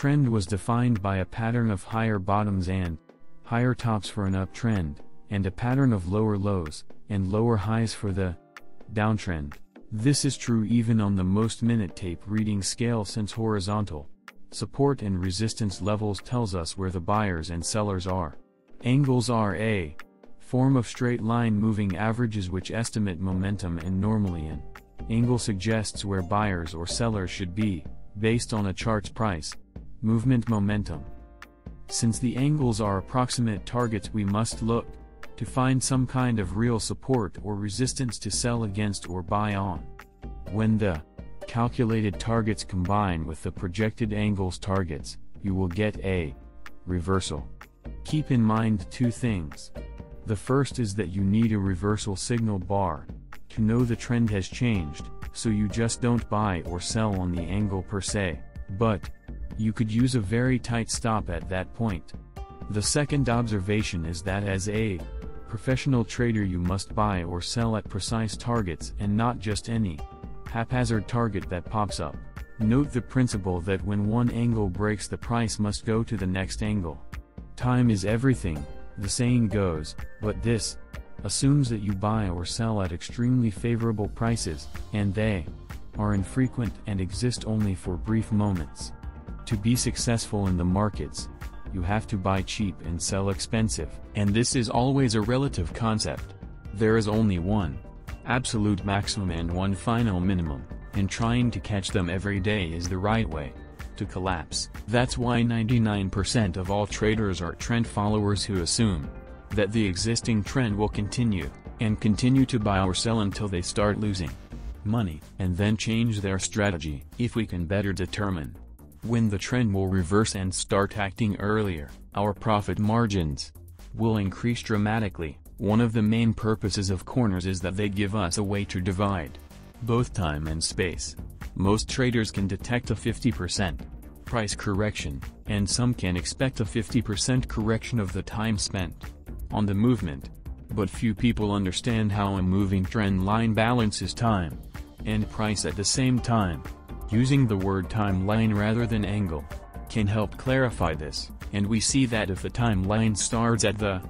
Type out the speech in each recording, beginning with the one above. trend was defined by a pattern of higher bottoms and higher tops for an uptrend, and a pattern of lower lows and lower highs for the downtrend. This is true even on the most minute tape reading scale, since horizontal support and resistance levels tells us where the buyers and sellers are. Angles are a form of straight line moving averages which estimate momentum, and normally an angle suggests where buyers or sellers should be, based on a chart's price movement momentum. Since the angles are approximate targets, we must look to find some kind of real support or resistance to sell against or buy on. When the calculated targets combine with the projected angles targets, you will get a reversal. Keep in mind two things. The first is that you need a reversal signal bar to know the trend has changed, so you just don't buy or sell on the angle per se, but you could use a very tight stop at that point. The second observation is that as a professional trader, you must buy or sell at precise targets and not just any haphazard target that pops up. Note the principle that when one angle breaks, the price must go to the next angle. Time is everything, the saying goes, but this assumes that you buy or sell at extremely favorable prices, and they are infrequent and exist only for brief moments. To be successful in the markets, you have to buy cheap and sell expensive. And this is always a relative concept. There is only one absolute maximum and one final minimum, and trying to catch them every day is the right way to collapse. That's why 99% of all traders are trend followers who assume that the existing trend will continue, and continue to buy or sell until they start losing money, and then change their strategy. If we can better determine when the trend will reverse and start acting earlier, our profit margins will increase dramatically. One of the main purposes of corners is that they give us a way to divide both time and space. Most traders can detect a 50% price correction, and some can expect a 50% correction of the time spent on the movement. But few people understand how a moving trend line balances time and price at the same time. Using the word timeline rather than angle can help clarify this, and we see that if a timeline starts at the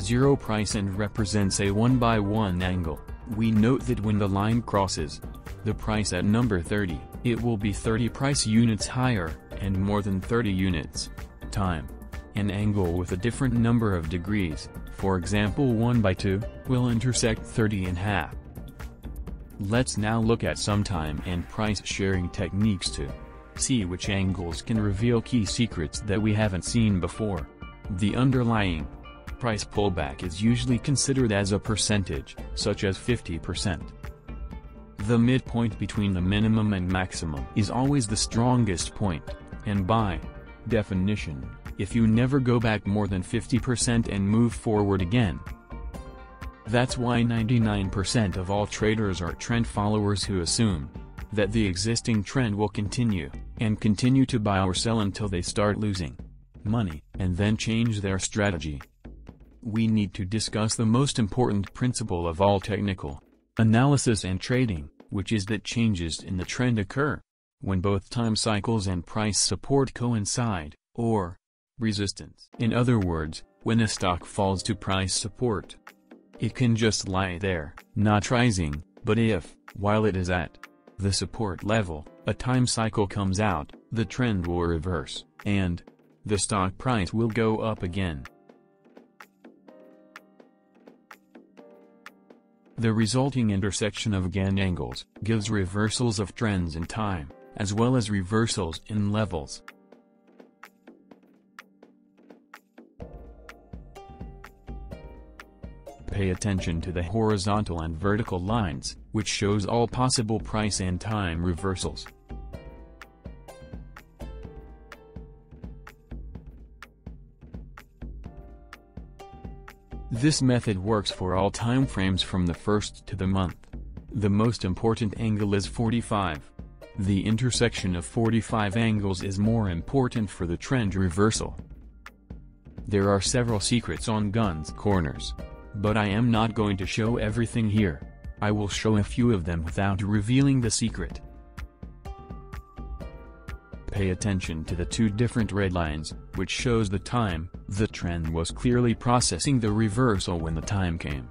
zero price and represents a 1 by 1 angle, we note that when the line crosses the price at number 30, it will be 30 price units higher, and more than 30 units time. An angle with a different number of degrees, for example 1 by 2, will intersect 30½. Let's now look at some time and price sharing techniques to see which angles can reveal key secrets that we haven't seen before. The underlying price pullback is usually considered as a percentage, such as 50%. The midpoint between the minimum and maximum is always the strongest point, and by definition, if you never go back more than 50% and move forward again, that's why 99% of all traders are trend followers who assume that the existing trend will continue, and continue to buy or sell until they start losing money, and then change their strategy. We need to discuss the most important principle of all technical analysis and trading, which is that changes in the trend occur when both time cycles and price support coincide, or resistance. In other words, when a stock falls to price support, it can just lie there, not rising, but if, while it is at the support level, a time cycle comes out, the trend will reverse, and the stock price will go up again. The resulting intersection of Gann angles gives reversals of trends in time, as well as reversals in levels. Pay attention to the horizontal and vertical lines, which shows all possible price and time reversals. This method works for all time frames from the first to the month. The most important angle is 45. The intersection of 45 angles is more important for the trend reversal. There are several secrets on Gann's corners, but I am not going to show everything here. I will show a few of them without revealing the secret. pay attention to the two different red lines, which shows the time. The train was clearly processing the reversal when the time came.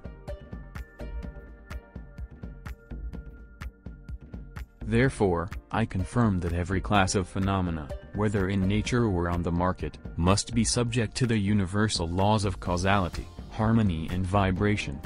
Therefore, I confirm that every class of phenomena, whether in nature or on the market, must be subject to the universal laws of causality, harmony and vibration.